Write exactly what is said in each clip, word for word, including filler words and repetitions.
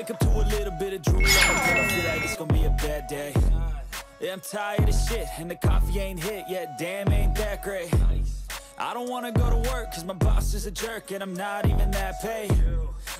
wake up to a little bit of drool. I feel like it's gonna be a bad day. Yeah, I'm tired of shit, and the coffee ain't hit yet. Damn, ain't that great. I don't wanna go to work, cause my boss is a jerk, and I'm not even that paid.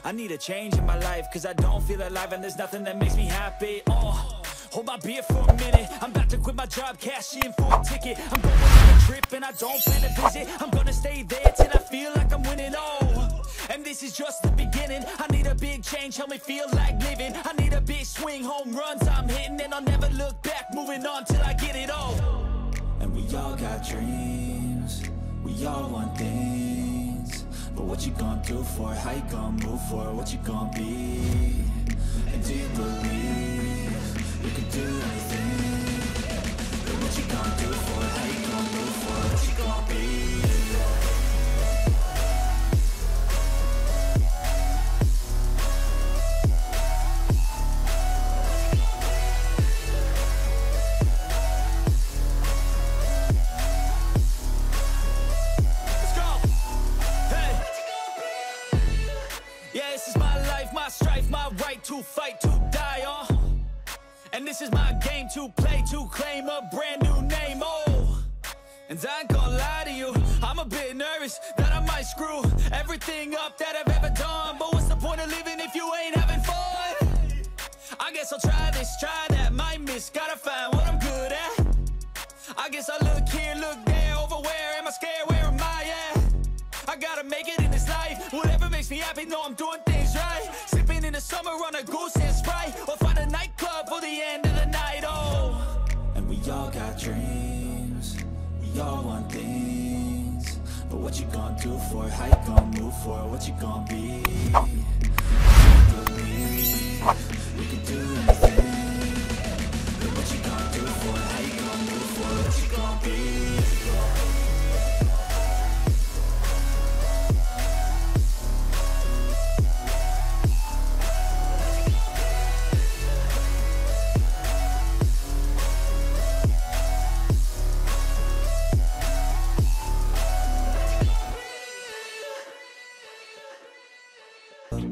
I need a change in my life, cause I don't feel alive, and there's nothing that makes me happy. Oh, hold my beer for a minute. I'm about to quit my job, cash in for a ticket. I'm going on a trip, and I don't plan to visit. I'm gonna stay there till I feel like I'm winning. Oh, and this is just the beginning. I need a big change, help me feel like living. I need a big swing, home runs I'm hitting, and I'll never look back, moving on till I get it all. And we all got dreams, we all want things, but what you gonna do for it? How you gonna move for it? What you gonna be? And do you believe you can do anything? But what you gonna do for it? How you gonna move for it? What you gonna be? To fight, to die, oh. And this is my game to play, to claim a brand new name, oh. And I ain't gonna lie to you, I'm a bit nervous that I might screw everything up that I've ever done. But what's the point of living if you ain't having fun? I guess I'll try this, try that, might miss, gotta find what I'm good at. I guess I look here, look there, over where am I scared, where am I at? I gotta make it in this life, whatever makes me happy, know I'm doing things right. In the summer on a goose and Sprite, or find a nightclub for the end of the night, oh. And we all got dreams, we all want things, but what you gonna do for it? How you gonna move for it? What you gonna be? Believe we can do anything, but what you gonna do for it? How you gonna move for it? What you gonna be?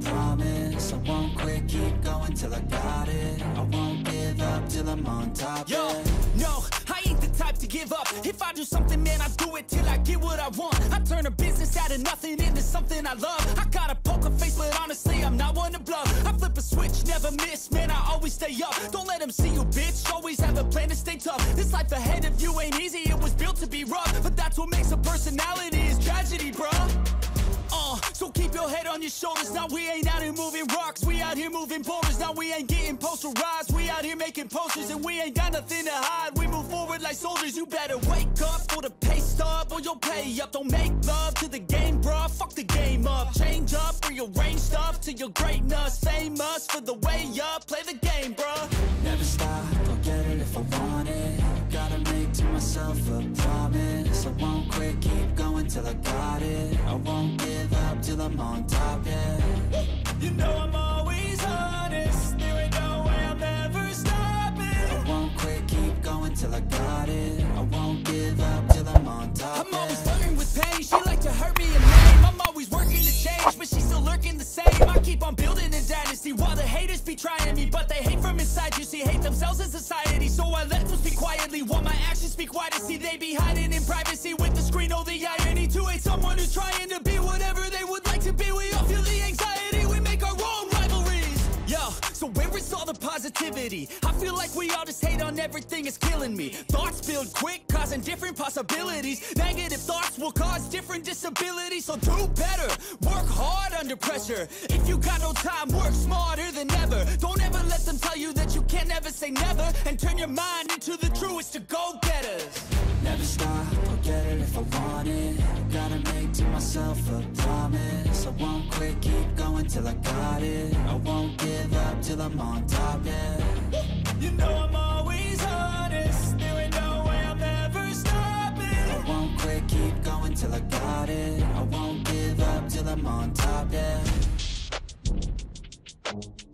Promise I won't quit, keep going till I got it. I won't give up till I'm on top. Yo, no, I ain't the type to give up. If I do something, man, I do it till I get what I want. I turn a business out of nothing into something I love. I got a poker face, but honestly, I'm not one to bluff. I flip a switch, never miss, man, I always stay up. Don't let them see you, bitch, always have a plan to stay tough. This life ahead of you ain't easy, it was built to be rough. But that's what makes a personality is tragedy, bruh. Uh, so keep your head on your shoulders. Now we ain't out here moving rocks, we out here moving boulders. Now we ain't getting posterized, we out here making posters. And we ain't got nothing to hide, we move forward like soldiers. You better wake up for the pay stub or you'll pay up. Don't make love to the game, bruh, fuck the game up. Change up, rearrange stuff to your greatness. Famous for the way up, play the game, bruh. Never stop, I'll get it if I want it. Gotta make to myself a promise I won't quit, keep going till I got it. I won't give up till I'm on top, yeah. You know I'm always honest, there ain't no way I'm ever stopping. I won't quit, keep going till I got it. I won't give up till I'm on top, I'm yeah. Always flirting with pain, she like to hurt me and name. I'm always working to change, but she's still lurking the same. I keep on building a dynasty while the haters be trying me, but they hate from inside, you see, hate themselves in society. So I let them speak quietly while my actions speak wide to see. They be hiding in privacy with the screen, oh the irony. To hate someone who's trying to be whatever they would like to be. We all feel the anxiety, we make our own rivalries. Yo, so where is all the positivity? I feel like we all just hate on everything, it's killing me. Thoughts build quick, causing different possibilities. Negative thoughts will cause different disabilities. So do better, work hard under pressure. If you got no time, work smarter than ever. Don't ever let them tell you that you can't ever say never. And turn your mind into the truest to go-getters. Never stop, I'll get it if I want it. Gotta make to myself a promise I won't quit, keep going till I got it. I won't give up till I'm on top, yeah. You know I'm always honest, there ain't no way I'm ever stopping. I won't quit, keep going till I got it. I won't give up till I'm on top, yeah.